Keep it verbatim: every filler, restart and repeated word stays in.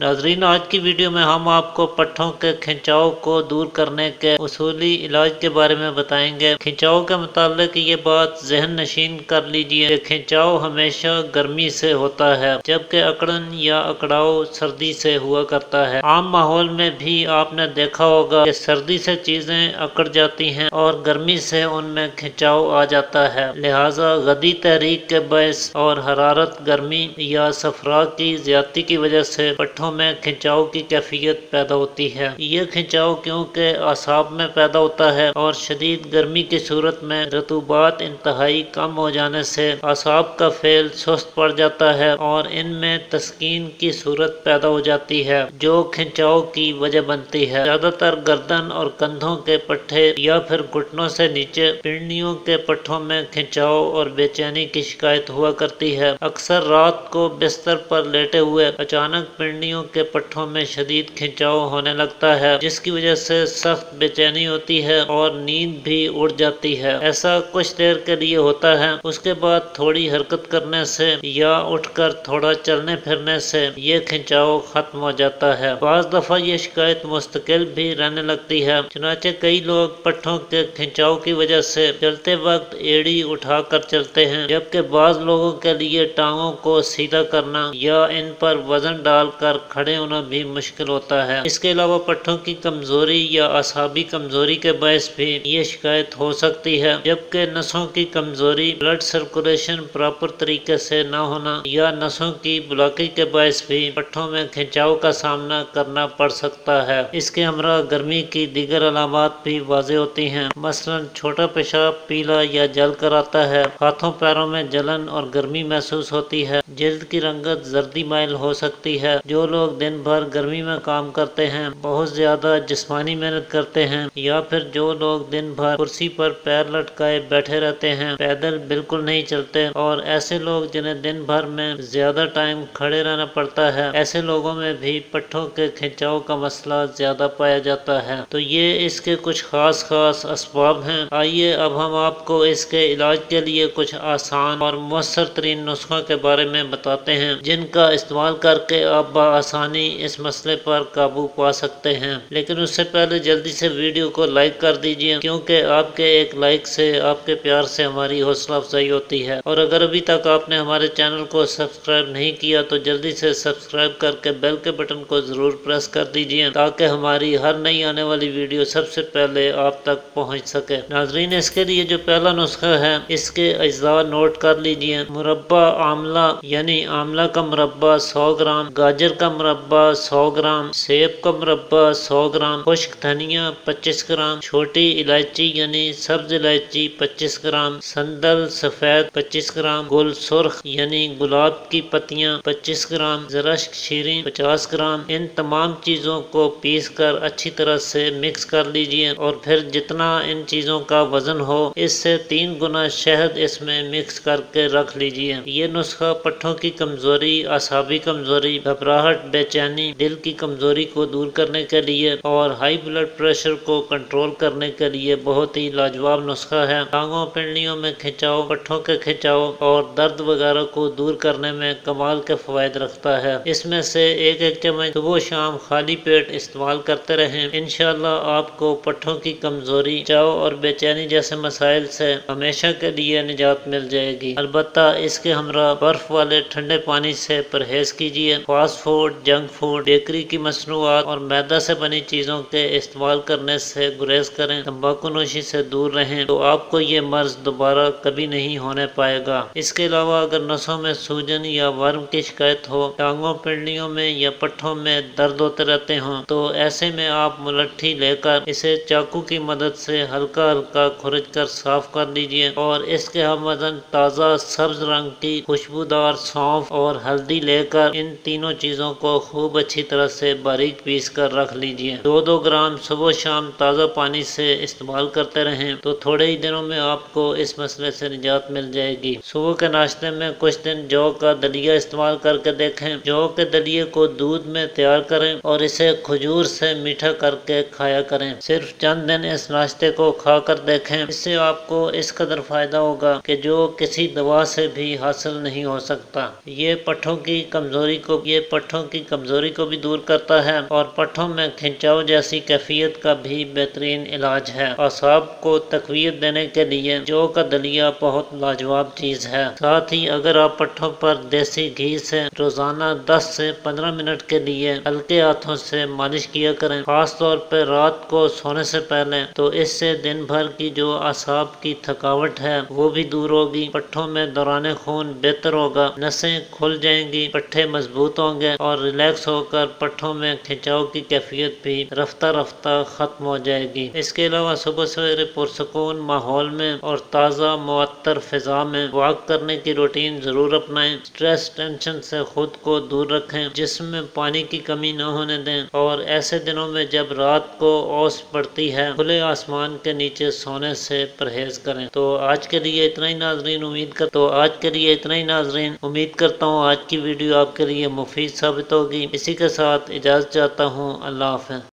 नाजरीन, आज की वीडियो में हम आपको पट्ठों के खिंचाव को दूर करने के उसूली इलाज के बारे में बताएंगे। खिंचाव के मुताल्लिक ये बात जहन नशीन कर लीजिए, खिंचाव हमेशा गर्मी से होता है, जबकि अकड़न या अकड़ाव सर्दी से हुआ करता है। आम माहौल में भी आपने देखा होगा कि सर्दी से चीज़ें अकड़ जाती हैं और गर्मी से उनमें खिंचाव आ जाता है। लिहाजा गदी तहरीक के बायस और हरारत, गर्मी या सफरा की ज्यादती की वजह से पट्ठों में खिंचाव की कैफियत पैदा होती है। यह खिंचाव क्योंकि आसाब में पैदा होता है और शदीद गर्मी की सूरत में रतूबात इंतहाई कम हो जाने से आसाब का फेल सुस्त पड़ जाता है और इनमें तस्कीन की सूरत पैदा हो जाती है, जो खिंचाव की वजह बनती है। ज्यादातर गर्दन और कंधों के पट्ठे या फिर घुटनों से नीचे पिंडियों के पट्ठों में खिंचाव और बेचैनी की शिकायत हुआ करती है। अक्सर रात को बिस्तर पर लेटे हुए अचानक पिंडियों के पट्ठों में शदीद खिंचाव होने लगता है, जिसकी वजह से सख्त बेचैनी होती है और नींद भी उड़ जाती है। ऐसा कुछ देर के लिए होता है, उसके बाद थोड़ी हरकत करने से या उठकर थोड़ा चलने फिरने से यह खिंचाव खत्म हो जाता है। बाज़ दफा यह शिकायत मुस्तकिल भी रहने लगती है। चुनाचे कई लोग पट्ठों के खिंचाव की वजह से चलते वक्त एड़ी उठा कर चलते हैं, जबकि बाज लोगों के लिए टांगों को सीधा करना या इन पर वजन डालकर खड़े होना भी मुश्किल होता है। इसके अलावा पट्ठों की कमजोरी या असाबी कमजोरी के बायस भी ये शिकायत हो सकती है, जबकि नसों की कमजोरी, ब्लड सर्कुलेशन प्रॉपर तरीके से न होना या नसों की ब्लॉकेज के बायस भी पट्ठों में खिंचाव का सामना करना पड़ सकता है। इसके अलावा गर्मी की दीगर अलामात भी वाजे होती हैं, मसलन छोटा पेशाब पीला या जल कर आता है, हाथों पैरों में जलन और गर्मी महसूस होती है, जल्द की रंगत जर्दी माइल हो सकती है। जो लोग दिन भर गर्मी में काम करते हैं, बहुत ज्यादा जिस्मानी मेहनत करते हैं, या फिर जो लोग दिन भर कुर्सी पर पैर लटकाए बैठे रहते हैं, पैदल बिल्कुल नहीं चलते, और ऐसे लोग जिन्हें दिन भर में ज्यादा टाइम खड़े रहना पड़ता है, ऐसे लोगों में भी पट्ठों के खिंचाव का मसला ज्यादा पाया जाता है। तो ये इसके कुछ खास खास असबाब हैं। आइए अब हम आपको इसके इलाज के लिए कुछ आसान और मौसर तरीन नुस्खों के बारे में बताते हैं, जिनका इस्तेमाल करके आप आसानी इस मसले पर काबू पा सकते हैं। लेकिन उससे पहले जल्दी से वीडियो को लाइक कर दीजिए, क्योंकि आपके एक लाइक से, आपके प्यार से हमारी हौसला अफजाई होती है। और अगर अभी तक आपने हमारे चैनल को सब्सक्राइब नहीं किया तो जल्दी से सब्सक्राइब करके बेल के बटन को जरूर प्रेस कर दीजिए, ताकि हमारी हर नई आने वाली वीडियो सबसे पहले आप तक पहुँच सके। नाजरीन, इसके लिए जो पहला नुस्खा है, इसके अज्जा नोट कर लीजिए। मुरब्बा आमला यानी आमला का मुरब्बा सौ ग्राम, गाजर का मुरब्बा सौ ग्राम, सेब का मुरब्बा सौ ग्राम, खुश्क धनिया पच्चीस ग्राम, छोटी इलायची यानी सब्ज इलायची पच्चीस ग्राम, संदल सफ़ेद पच्चीस ग्राम, गुल सुर्ख यानी गुलाब की पत्तियां पच्चीस ग्राम, जरश्क शीरें पचास ग्राम। इन तमाम चीज़ों को पीस कर अच्छी तरह से मिक्स कर लीजिए और फिर जितना इन चीज़ों का वजन हो, इससे तीन गुना शहद इसमें मिक्स करके रख लीजिए। ये नुस्खा पट्ठों की कमजोरी, असाबी कमजोरी, घबराहट, बेचैनी, दिल की कमजोरी को दूर करने के लिए और हाई ब्लड प्रेशर को कंट्रोल करने के लिए बहुत ही लाजवाब नुस्खा है। टांगों, पिंडियों में खिंचाव, पट्ठों के खिंचाव और दर्द वगैरह को दूर करने में कमाल के फ़वाद रखता है। इसमें से एक एक चम्मच सुबह शाम खाली पेट इस्तेमाल करते रहें। इंशाल्लाह आपको पट्ठों की कमजोरी, खिंचाव और बेचैनी जैसे मसाइल से हमेशा के लिए निजात मिल जाएगी। अलबत्ता इसके हमरा बर्फ वाले ठंडे पानी से परहेज कीजिए। Fast food, junk food, bakery की मसनूआत और मैदा से बनी चीज़ों के इस्तेमाल करने से गुरेज करें। तंबाकू नोशी से दूर रहें तो आपको ये मर्ज दोबारा कभी नहीं होने पाएगा। इसके अलावा अगर नसों में सूजन या वर्म की शिकायत हो, टांगों, पिंडियों में या पट्ठों में दर्द होते रहते हों, तो ऐसे में आप मुलट्ठी लेकर इसे चाकू की मदद से हल्का हल्का खुरच कर साफ कर लीजिए और इसके हम वजन ताज़ा सब्ज रंग की खुशबूदार सौंफ और हल्दी लेकर इन तीनों चीज़ों को खूब अच्छी तरह से बारीक पीस कर रख लीजिए। दो दो ग्राम सुबह शाम ताज़ा पानी से इस्तेमाल करते रहें तो थोड़े ही दिनों में आपको इस मसले से निजात मिल जाएगी। सुबह के नाश्ते में कुछ दिन जौ का दलिया इस्तेमाल करके देखें। जौ के दलिये को दूध में तैयार करें और इसे खजूर से मीठा करके खाया करें। सिर्फ चंद दिन इस नाश्ते को खा कर देखें, इससे आपको इस कदर फायदा होगा कि जो किसी दवा से भी हासिल नहीं हो सकता। ये पट्ठों की कमजोरी को, ये पट्ठों की कमजोरी को भी दूर करता है और पट्ठों में खिंचाव जैसी कैफियत का भी बेहतरीन इलाज है। असाब को तकवीत देने के लिए जौ का दलिया बहुत लाजवाब चीज़ है। साथ ही अगर आप पट्ठों पर देसी घी से रोजाना दस से पंद्रह मिनट के लिए हल्के हाथों से मालिश किया करें, खास तौर पर रात को सोने से पहले, तो इससे दिन भर की जो असाब की थकावट है वो भी दूर होगी। पट्ठों में दौरान खून बेहतर होगा, नसें खुल जाएंगी, पट्ठे मजबूत होंगे और रिलैक्स होकर पट्ठों में खिंचाव की कैफियत भी रफ्ता रफ्ता खत्म हो जाएगी। इसके अलावा सुबह सवेरे पुरसकून माहौल में और ताज़ा मुअत्तर फिजा में वॉक करने की रूटीन जरूर अपनाएं। स्ट्रेस टेंशन से खुद को दूर रखें, जिसमें पानी की कमी न होने दें और ऐसे दिनों में जब रात को ओस पड़ती है खुले आसमान के नीचे सोने से परहेज करें। तो आज के लिए इतना ही नाजरीन उम्मीद कर तो आज के लिए इतना ही नाजरीन उम्मीद करता हूँ आज की वीडियो आपके लिए मुफीद साबित होगी। इसी के साथ इजाज़त चाहता हूँ। अल्लाह हाफ़िज़।